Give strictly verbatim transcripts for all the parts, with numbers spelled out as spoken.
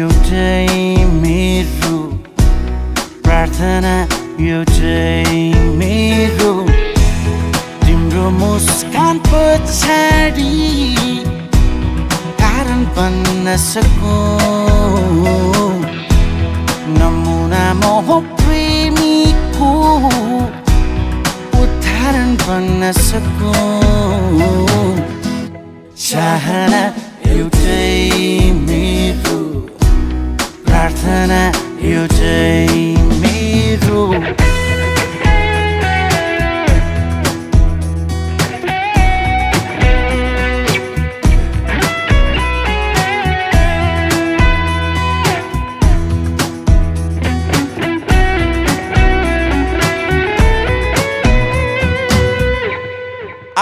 एउटै मेरो प्रार्थना एउटै मेरो तिम्रो मुस्कान पछाडी कारण बन्न सकौं नमुना म प्रेमीको उदाहरण बन्न सकौं चाहना एउटै मेरो प्रार्थना एउटै मेरो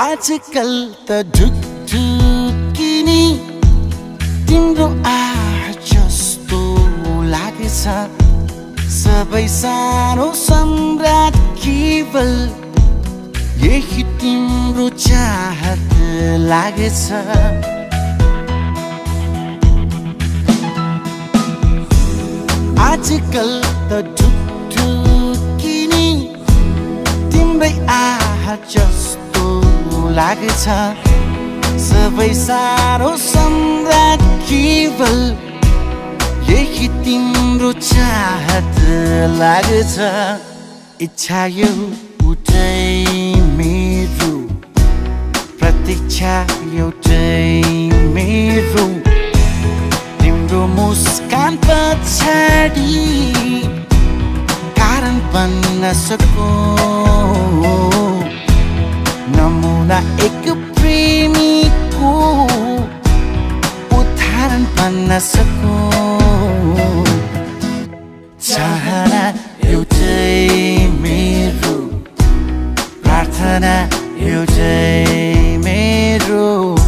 आजकल त ढुक ढुकिनी तिम्रो आह जस्तो लागेछ सबै सानो सम्राट केवल यही तिम्रो चाहत लागेछ आजकल त ढुक ढुकिनी तिम्रै आह जस्तो लागेछ सबै सारो सम्राट केवल यही तिम्रो चाहत लागेछ इच्छा एउटै मेरो प्रतीक्षा एउटै मेरो तिम्रो मुस्कान पछाडी कारण बन्न सकौं नमुना एक प्रेमीको उदाहरण बन्न सकौं चाहना एउटै मेरो प्रार्थना एउटै मेरो।